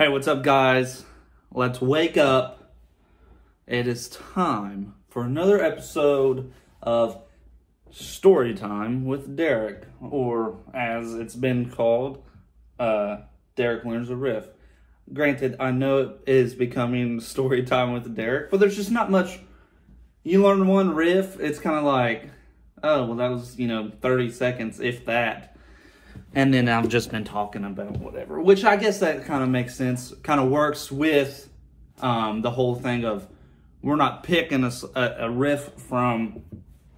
Hey, what's up, guys? Let's wake up. It is time for another episode of Story Time with Derreck, or as it's been called, Derreck Learns A Riff. Granted, I know it is becoming Story Time with Derreck, but there's just not much. You learn one riff, it's kind of like, oh, well, that was, 30 seconds, if that. And then I've just been talking about whatever, which I guess that kind of makes sense, kind of works with the whole thing of we're not picking a riff from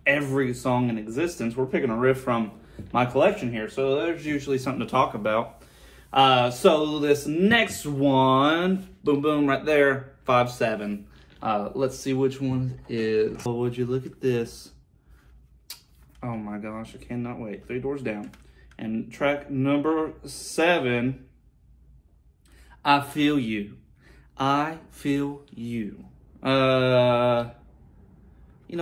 every song in existence. We're picking a riff from my collection here, so there's usually something to talk about. So this next one, boom, boom, right there, 5/7. Let's see which one it is. Oh, would you look at this? Oh my gosh, I cannot wait. Three Doors Down. And track number 7, I Feel You. I Feel You. You know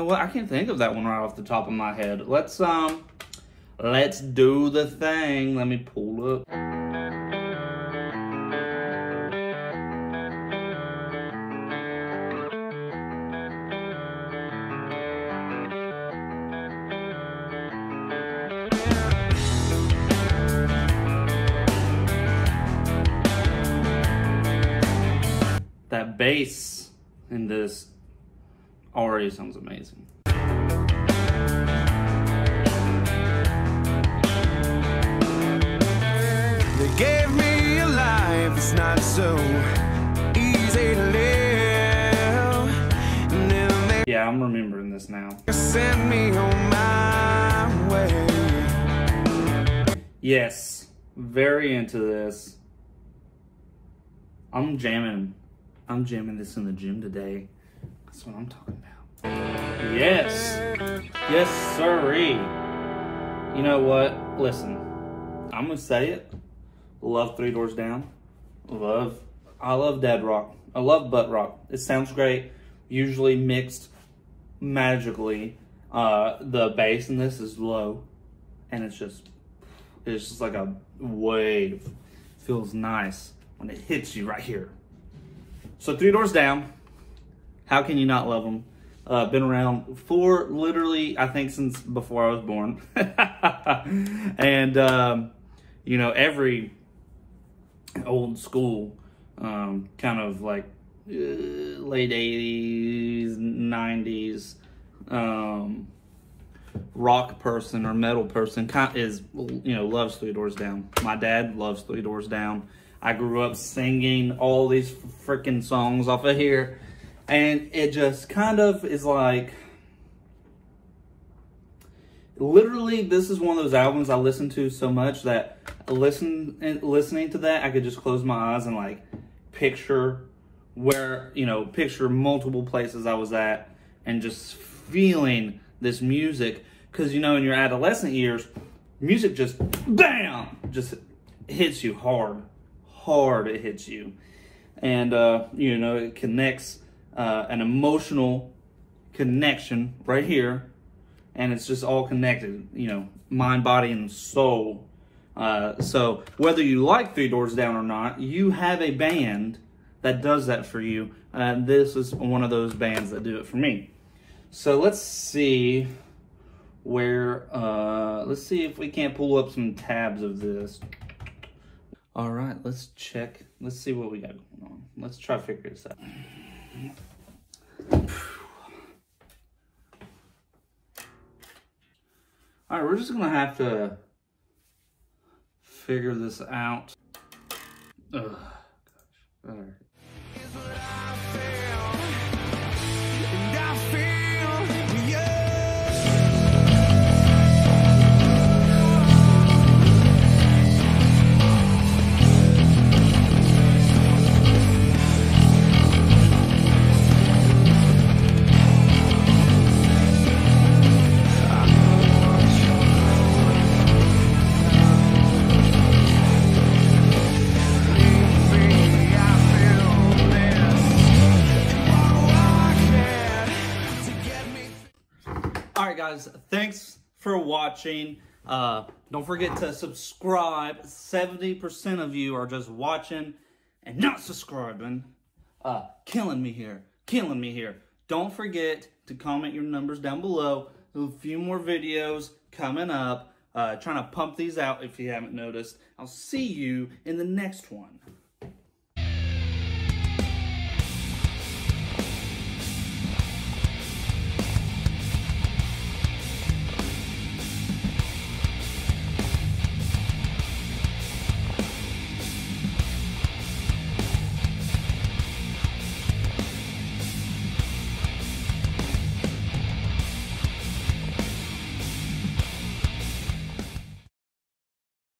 what? I can't think of that one right off the top of my head. Let's do the thing. Let me pull up. That bass in this already sounds amazing. They gave me a life, it's not so easy to live. And then they I'm remembering this now. Send me on my way. Yes, very into this. I'm jamming this in the gym today. That's what I'm talking about. Yes. Yes, sirree. You know what? Listen, I'm going to say it. Love Three Doors Down. I love dead rock. I love butt rock. It sounds great. Usually mixed magically. The bass in this is low. And it's just like a wave. Feels nice when it hits you right here. So Three Doors Down, how can you not love them? Been around for literally, I think, since before I was born. And, every old school kind of like late 80s, 90s rock person or metal person loves Three Doors Down. My dad loves Three Doors Down. I grew up singing all these freaking songs off of here, and it just kind of is like, literally, this is one of those albums I listen to so much that listening to that, I could just close my eyes and like picture where, picture multiple places I was at and just feeling this music. Cause in your adolescent years, music just, bam, just hits you hard. It hits you, and it connects an emotional connection right here, and it's just all connected, mind, body, and soul. So whether you like Three Doors Down or not, you have a band that does that for you, and this is one of those bands that do it for me. So let's see where let's see if we can't pull up some tabs of this. All right, let's check. Let's see what we got going on. Let's try to figure this out. All right, we're just gonna have to figure this out. Ugh, gosh. All right. Guys, thanks for watching. Don't forget to subscribe. 70% of you are just watching. and not subscribing, killing me here. Don't forget to comment your numbers down below. A few more videos coming up. Trying to pump these out if you haven't noticed. I'll see you in the next one.